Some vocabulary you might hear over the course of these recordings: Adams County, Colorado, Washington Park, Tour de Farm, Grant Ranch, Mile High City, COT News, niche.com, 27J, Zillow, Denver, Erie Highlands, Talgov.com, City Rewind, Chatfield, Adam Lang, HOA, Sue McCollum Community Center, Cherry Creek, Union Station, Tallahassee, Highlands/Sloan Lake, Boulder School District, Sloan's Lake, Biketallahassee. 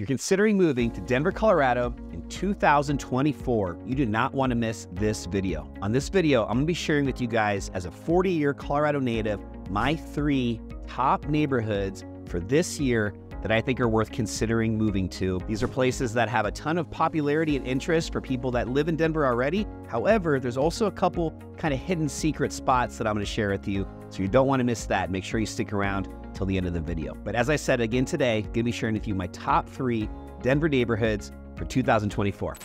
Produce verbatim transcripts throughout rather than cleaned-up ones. you're considering moving to Denver, Colorado in two thousand twenty-four, you do not want to miss this video. On this video, I'm going to be sharing with you guys, as a forty-year Colorado native, my three top neighborhoods for this year that I think are worth considering moving to. These are places that have a ton of popularity and interest for people that live in Denver already. However, there's also a couple kind of hidden secret spots that I'm gonna share with you, so you don't wanna miss that. Make sure you stick around till the end of the video. But as I said, again today, gonna be sharing with you my top three Denver neighborhoods for two thousand twenty-four.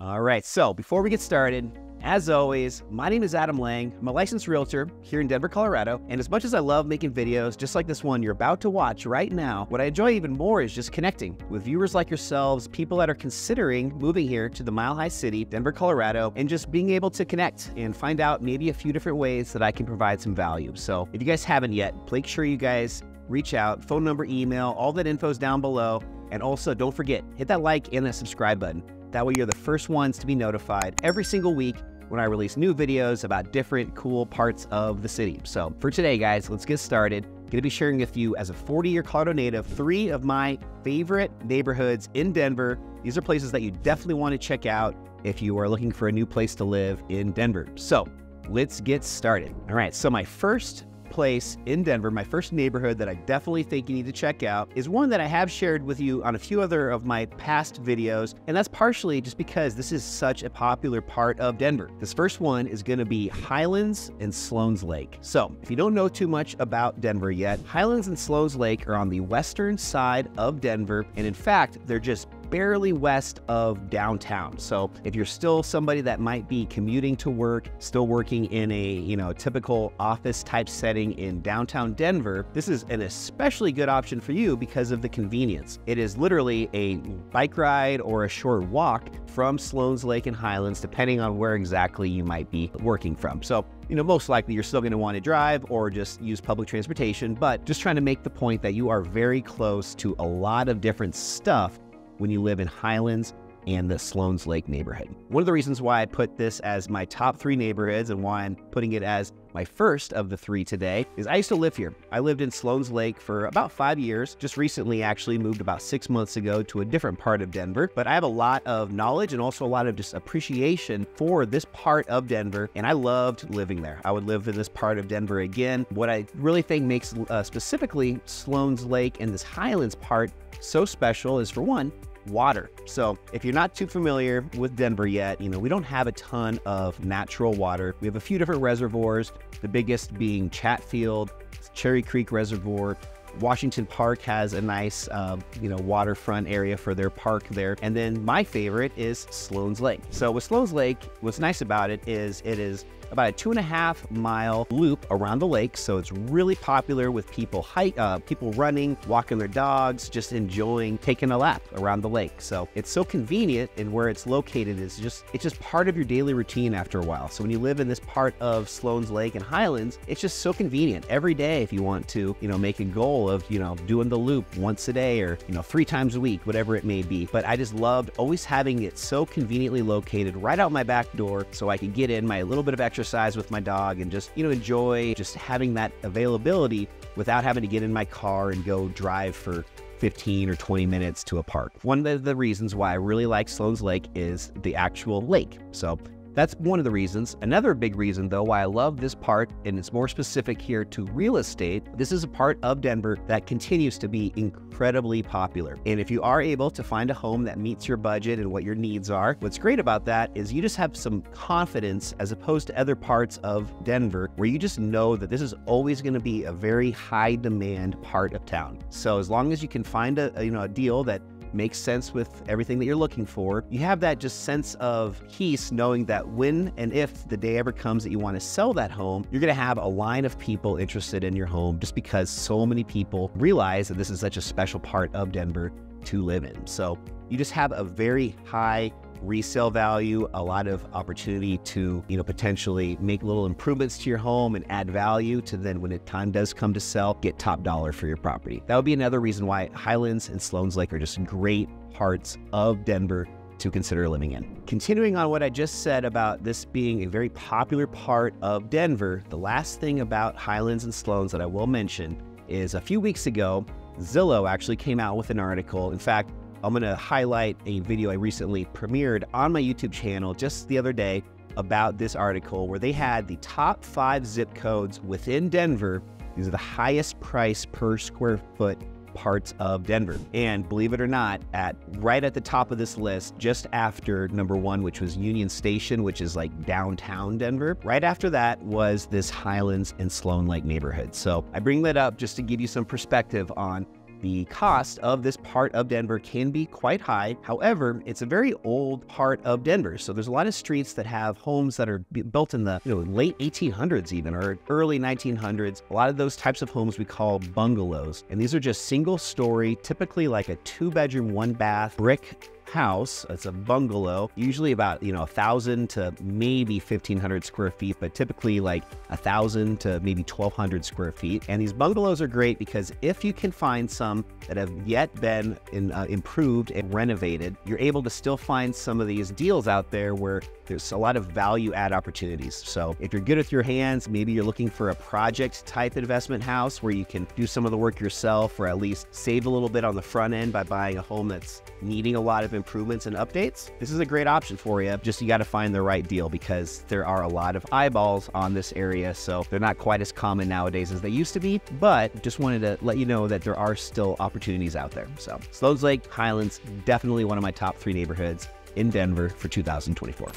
All right, so before we get started, as always, my name is Adam Lang. I'm a licensed realtor here in Denver, Colorado. And as much as I love making videos just like this one you're about to watch right now, what I enjoy even more is just connecting with viewers like yourselves, people that are considering moving here to the Mile High City, Denver, Colorado, and just being able to connect and find out maybe a few different ways that I can provide some value. So if you guys haven't yet, make sure you guys reach out, phone number, email, all that info's down below. And also don't forget, hit that like and that subscribe button. That way you're the first ones to be notified every single week when I release new videos about different cool parts of the city. So for today, guys, let's get started. Gonna be sharing with you, as a forty-year Colorado native, three of my favorite neighborhoods in Denver. These are places that you definitely wanna check out if you are looking for a new place to live in Denver. So let's get started. All right, so my first place in Denver, my first neighborhood that I definitely think you need to check out, is one that I have shared with you on a few other of my past videos, and that's partially just because this is such a popular part of Denver. This first one is going to be Highlands and Sloan's Lake. So if you don't know too much about Denver yet, Highlands and Sloan's Lake are on the western side of Denver, and in fact, they're just barely west of downtown. So if you're still somebody that might be commuting to work, still working in a, you know, typical office type setting in downtown Denver, this is an especially good option for you because of the convenience. It is literally a bike ride or a short walk from Sloan's Lake and Highlands, depending on where exactly you might be working from. So, you know, most likely you're still going to want to drive or just use public transportation, but just trying to make the point that you are very close to a lot of different stuff when you live in Highlands and the Sloan's Lake neighborhood. One of the reasons why I put this as my top three neighborhoods and why I'm putting it as my first of the three today is I used to live here. I lived in Sloan's Lake for about five years, just recently actually moved about six months ago to a different part of Denver, but I have a lot of knowledge and also a lot of just appreciation for this part of Denver, and I loved living there. I would live in this part of Denver again. What I really think makes uh, specifically Sloan's Lake and this Highlands part so special is, for one, water. So if you're not too familiar with Denver yet, you know, we don't have a ton of natural water. We have a few different reservoirs, the biggest being Chatfield, Cherry Creek Reservoir. Washington Park has a nice, uh, you know, waterfront area for their park there. And then my favorite is Sloan's Lake. So with Sloan's Lake, what's nice about it is it is about a two and a half mile loop around the lake. So it's really popular with people hike, uh, people running, walking their dogs, just enjoying taking a lap around the lake. So it's so convenient, and where it's located is just, it's just part of your daily routine after a while. So when you live in this part of Sloan's Lake and Highlands, it's just so convenient every day. If you want to, you know, make a goal of, you know, doing the loop once a day or, you know, three times a week, whatever it may be. But I just loved always having it so conveniently located right out my back door so I could get in my little bit of exercise with my dog and just, you know, enjoy just having that availability without having to get in my car and go drive for fifteen or twenty minutes to a park. One of the reasons why I really like Sloan's Lake is the actual lake. So that's one of the reasons. Another big reason, though, why I love this part, and it's more specific here to real estate, this is a part of Denver that continues to be incredibly popular. And if you are able to find a home that meets your budget and what your needs are, what's great about that is you just have some confidence as opposed to other parts of Denver where you just know that this is always going to be a very high demand part of town. So as long as you can find a, you know, a deal that makes sense with everything that you're looking for, you have that just sense of peace knowing that when and if the day ever comes that you want to sell that home, you're going to have a line of people interested in your home just because so many people realize that this is such a special part of Denver to live in. So you just have a very high resale value, a lot of opportunity to, you know, potentially make little improvements to your home and add value to then when the time does come to sell, get top dollar for your property. That would be another reason why Highlands and Sloan's Lake are just great parts of Denver to consider living in. Continuing on what I just said about this being a very popular part of Denver, the last thing about Highlands and Sloan's that I will mention is a few weeks ago, Zillow actually came out with an article. In fact, I'm gonna highlight a video I recently premiered on my YouTube channel just the other day about this article where they had the top five zip codes within Denver. These are the highest price per square foot parts of Denver. And believe it or not, at right at the top of this list, just after number one, which was Union Station, which is like downtown Denver, right after that was this Highlands and Sloan Lake neighborhood. So I bring that up just to give you some perspective on the cost of this part of Denver can be quite high. However, it's a very old part of Denver. So there's a lot of streets that have homes that are built in the you know, late eighteen hundreds even, or early nineteen hundreds. A lot of those types of homes we call bungalows. And these are just single story, typically like a two bedroom, one bath, brick house. It's a bungalow, usually about, you know, a thousand to maybe fifteen hundred square feet, but typically like a thousand to maybe twelve hundred square feet. And these bungalows are great because if you can find some that have yet been in, uh, improved and renovated, you're able to still find some of these deals out there where there's a lot of value add opportunities. So if you're good with your hands, maybe you're looking for a project type investment house where you can do some of the work yourself, or at least save a little bit on the front end by buying a home that's needing a lot of improvements and updates, this is a great option for you. Just you got to find the right deal because there are a lot of eyeballs on this area. So they're not quite as common nowadays as they used to be, but just wanted to let you know that there are still opportunities out there. So Sloan's Lake, Highlands, definitely one of my top three neighborhoods in Denver for two thousand twenty-four.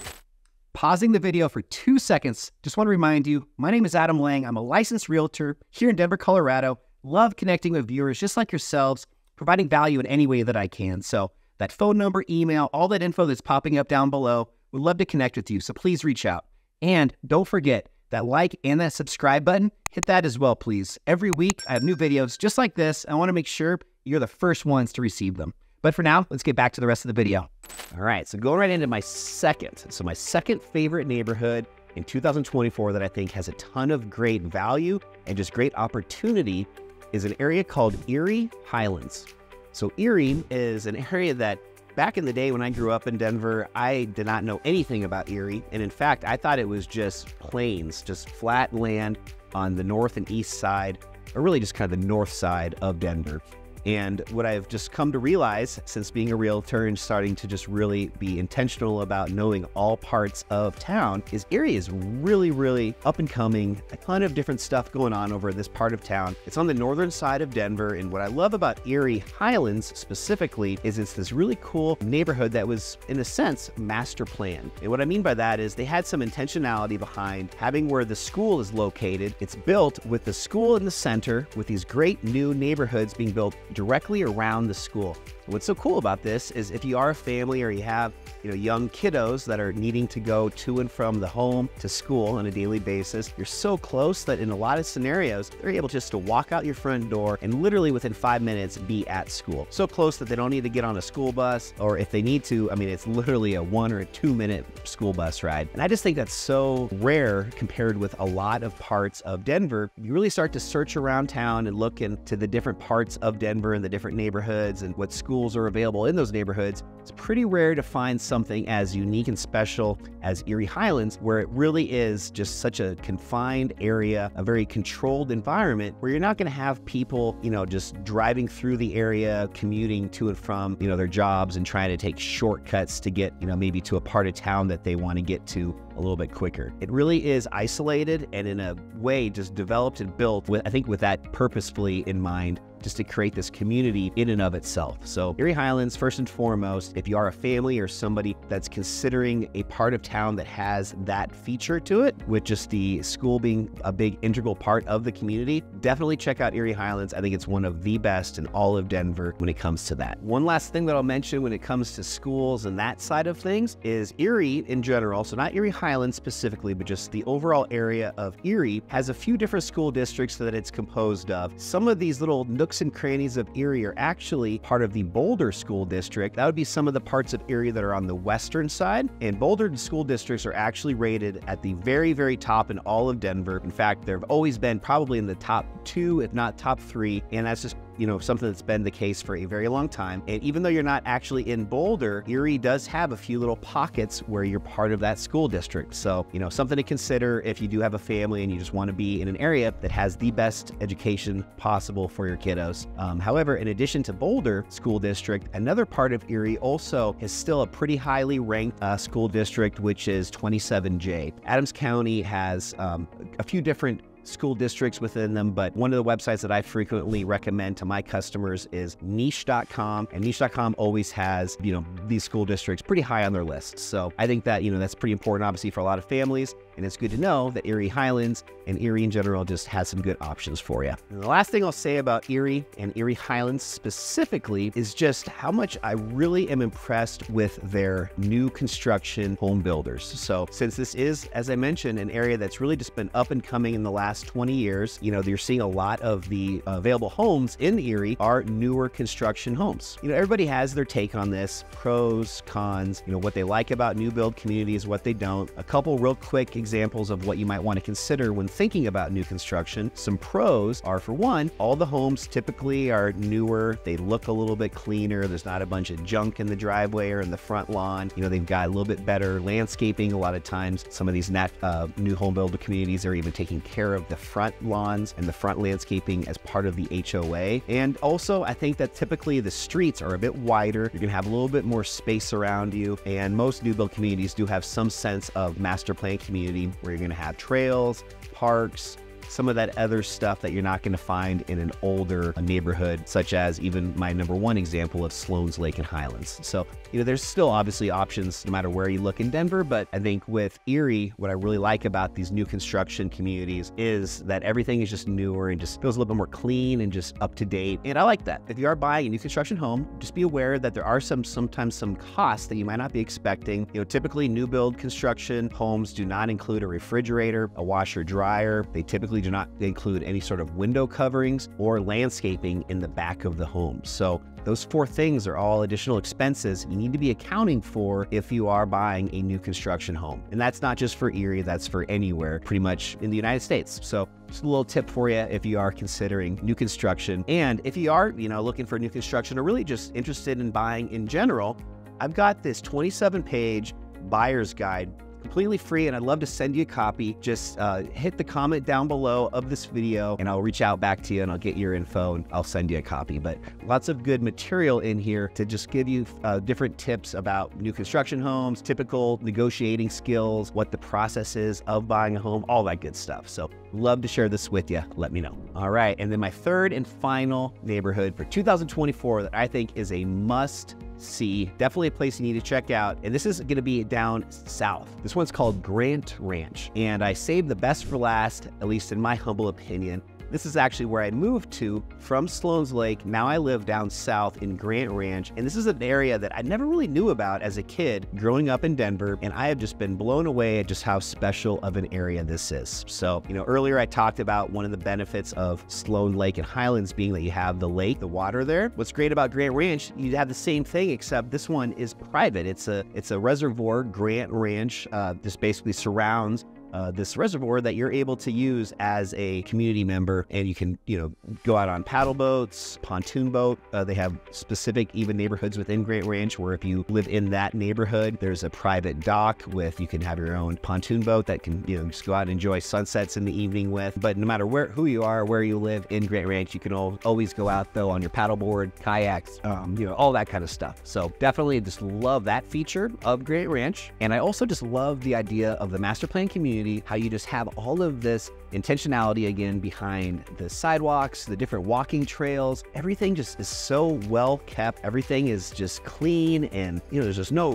Pausing the video for two seconds, just want to remind you, my name is Adam Lang. I'm a licensed realtor here in Denver, Colorado. Love connecting with viewers just like yourselves, providing value in any way that I can. So that phone number, email, all that info that's popping up down below, we'd love to connect with you, so please reach out. And don't forget that like and that subscribe button, hit that as well, please. Every week I have new videos just like this. I want to make sure you're the first ones to receive them. But for now, let's get back to the rest of the video. All right, so going right into my second. So my second favorite neighborhood in two thousand twenty-four that I think has a ton of great value and just great opportunity is an area called Erie Highlands. So Erie is an area that back in the day when I grew up in Denver, I did not know anything about Erie. And in fact, I thought it was just plains, just flat land on the north and east side, or really just kind of the north side of Denver. And what I've just come to realize since being a realtor and starting to just really be intentional about knowing all parts of town is Erie is really, really up and coming, a ton of different stuff going on over this part of town. It's on the northern side of Denver. And what I love about Erie Highlands specifically is it's this really cool neighborhood that was, in a sense, master planned. And what I mean by that is they had some intentionality behind having where the school is located. It's built with the school in the center with these great new neighborhoods being built directly around the school. What's so cool about this is if you are a family or you have you know, young kiddos that are needing to go to and from the home to school on a daily basis, you're so close that in a lot of scenarios, they're able just to walk out your front door and literally within five minutes be at school. So close that they don't need to get on a school bus, or if they need to, I mean, it's literally a one or a two minute school bus ride. And I just think that's so rare compared with a lot of parts of Denver. You really start to search around town and look into the different parts of Denver and the different neighborhoods and what schools are available in those neighborhoods, it's pretty rare to find something as unique and special as Erie Highlands, where it really is just such a confined area, a very controlled environment where you're not going to have people, you know, just driving through the area, commuting to and from, you know, their jobs and trying to take shortcuts to get, you know, maybe to a part of town that they want to get to a little bit quicker. It really is isolated and in a way just developed and built with, I think, with that purposefully in mind, just to create this community in and of itself. So Erie Highlands, first and foremost, if you are a family or somebody that's considering a part of town that has that feature to it, with just the school being a big integral part of the community, definitely check out Erie Highlands. I think it's one of the best in all of Denver when it comes to that. One last thing that I'll mention when it comes to schools and that side of things is Erie in general, so not Erie Highlands Highlands specifically, but just the overall area of Erie, has a few different school districts that it's composed of. Some of these little nooks and crannies of Erie are actually part of the Boulder School District. That would be some of the parts of Erie that are on the western side. And Boulder school districts are actually rated at the very, very top in all of Denver. In fact, they've always been probably in the top two, if not top three. And that's just, you know, something that's been the case for a very long time. And even though you're not actually in Boulder, Erie does have a few little pockets where you're part of that school district. So, you know, something to consider if you do have a family and you just want to be in an area that has the best education possible for your kiddos. Um, however, in addition to Boulder School District, another part of Erie also is still a pretty highly ranked uh, school district, which is twenty-seven J. Adams County has um, a few different school districts within them, but one of the websites that I frequently recommend to my customers is niche dot com, and niche dot com always has, you know, these school districts pretty high on their list. So I think that, you know, that's pretty important, obviously, for a lot of families, and it's good to know that Erie Highlands and Erie in general just has some good options for you. And the last thing I'll say about Erie and Erie Highlands specifically is just how much I really am impressed with their new construction home builders. So since this is, as I mentioned, an area that's really just been up and coming in the last twenty years, you know, you're seeing a lot of the available homes in Erie are newer construction homes. You know, everybody has their take on this, pros, cons, you know, what they like about new build communities, what they don't. A couple real quick examples of what you might want to consider when thinking about new construction. Some pros are, for one, all the homes typically are newer. They look a little bit cleaner. There's not a bunch of junk in the driveway or in the front lawn. You know, they've got a little bit better landscaping. A lot of times, some of these nat uh, new home builder communities are even taking care of the front lawns and the front landscaping as part of the H O A. And also, I think that typically the streets are a bit wider. You're going to have a little bit more space around you. And most new build communities do have some sense of master plan community where you're going to have trails, parks, some of that other stuff that you're not going to find in an older neighborhood, such as even my number one example of Sloan's Lake and Highlands. So, you know, there's still obviously options no matter where you look in Denver, but I think with Erie, what I really like about these new construction communities is that everything is just newer and just feels a little bit more clean and just up to date. And I like that. If you are buying a new construction home, just be aware that there are some, sometimes some costs that you might not be expecting. You know, typically new build construction homes do not include a refrigerator, a washer dryer. They typically do not include any sort of window coverings or landscaping in the back of the home. So those four things are all additional expenses you need to be accounting for if you are buying a new construction home. And that's not just for Erie, that's for anywhere pretty much in the United States. So just a little tip for you if you are considering new construction. And if you are, you know, looking for new construction or really just interested in buying in general, I've got this twenty-seven page buyer's guide completely free, and I'd love to send you a copy. Just uh, hit the comment down below of this video and I'll reach out back to you and I'll get your info and I'll send you a copy. But lots of good material in here to just give you uh, different tips about new construction homes, typical negotiating skills, what the process is of buying a home, all that good stuff. So love to share this with you. Let me know. All right. And then my third and final neighborhood for two thousand twenty-four that I think is a must see, definitely a place you need to check out. And this is going to be down south. This one's called Grant Ranch. And I saved the best for last, at least in my humble opinion. This is actually where I moved to from Sloan's Lake. Now I live down south in Grant Ranch. And this is an area that I never really knew about as a kid growing up in Denver. And I have just been blown away at just how special of an area this is. So, you know, earlier I talked about one of the benefits of Sloan Lake and Highlands being that you have the lake, the water there. What's great about Grant Ranch, you have the same thing, except this one is private. It's a, it's a reservoir. Grant Ranch uh, just basically surrounds Uh, this reservoir that you're able to use as a community member, and you can, you know, go out on paddle boats, pontoon boat. Uh, they have specific even neighborhoods within Grant Ranch where if you live in that neighborhood, there's a private dock with, you can have your own pontoon boat that can, you know, just go out and enjoy sunsets in the evening with. But no matter where, who you are, where you live in Grant Ranch, you can all, always go out though on your paddleboard, kayaks, um, you know, all that kind of stuff. So definitely just love that feature of Grant Ranch. And I also just love the idea of the master plan community, how you just have all of this intentionality again behind the sidewalks, the different walking trails. Everything just is so well kept. Everything is just clean, and, you know, there's just no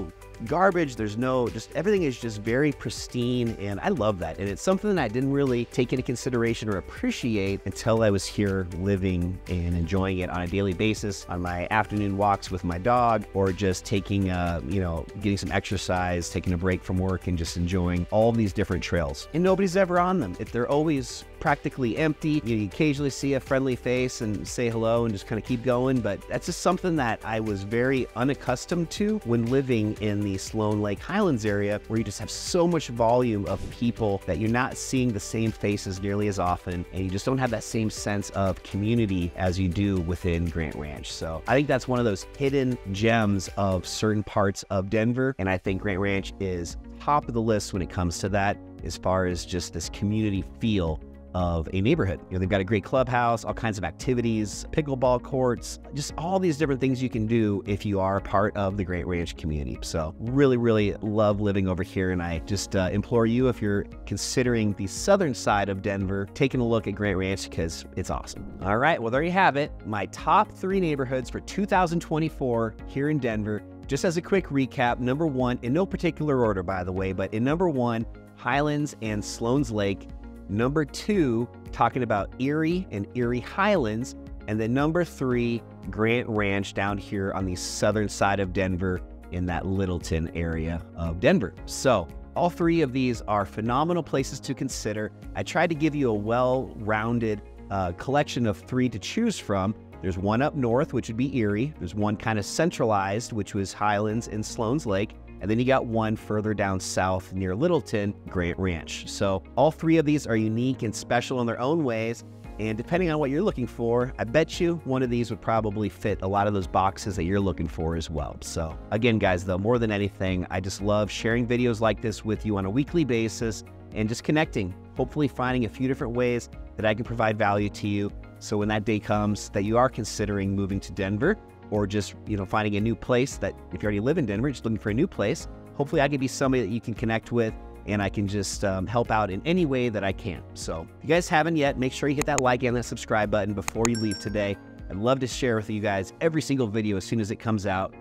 garbage. There's no, just everything is just very pristine, and I love that. And it's something that I didn't really take into consideration or appreciate until I was here living and enjoying it on a daily basis, on my afternoon walks with my dog, or just taking, uh, you know, getting some exercise, taking a break from work, and just enjoying all these different trails. And nobody's ever on them. They're always practically empty. You occasionally see a friendly face and say hello and just kind of keep going. But that's just something that I was very unaccustomed to when living in the Sloan's Lake Highlands area, where you just have so much volume of people that you're not seeing the same faces nearly as often, and you just don't have that same sense of community as you do within Grant Ranch. So I think that's one of those hidden gems of certain parts of Denver, and I think Grant Ranch is top of the list when it comes to that, as far as just this community feel of a neighborhood. You know, they've got a great clubhouse, all kinds of activities, pickleball courts, just all these different things you can do if you are a part of the Grant Ranch community. So really, really love living over here. And I just uh, implore you, if you're considering the southern side of Denver, taking a look at Grant Ranch, because it's awesome. All right, well, there you have it. My top three neighborhoods for two thousand twenty-four here in Denver. Just as a quick recap, number one, in no particular order, by the way, but in number one, Highlands and Sloan's Lake. Number two, talking about Erie and Erie Highlands. And then number three, Grant Ranch down here on the southern side of Denver in that Littleton area of Denver. So all three of these are phenomenal places to consider. I tried to give you a well-rounded uh, collection of three to choose from. There's one up north, which would be Erie. There's one kind of centralized, which was Highlands and Sloan's Lake. And then you got one further down south near Littleton, Grant Ranch. So all three of these are unique and special in their own ways. And depending on what you're looking for, I bet you one of these would probably fit a lot of those boxes that you're looking for as well. So again, guys, though, more than anything, I just love sharing videos like this with you on a weekly basis and just connecting, hopefully finding a few different ways that I can provide value to you. So when that day comes that you are considering moving to Denver, or just, you know, finding a new place, that if you already live in Denver, you're just looking for a new place, hopefully I can be somebody that you can connect with, and I can just um, help out in any way that I can. So if you guys haven't yet, make sure you hit that like and that subscribe button before you leave today. I'd love to share with you guys every single video as soon as it comes out.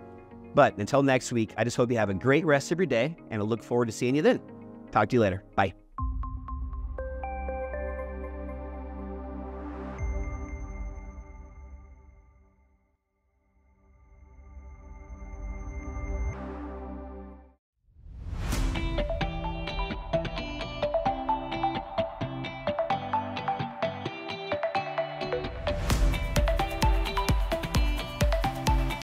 But until next week, I just hope you have a great rest of your day, and I look forward to seeing you then. Talk to you later. Bye.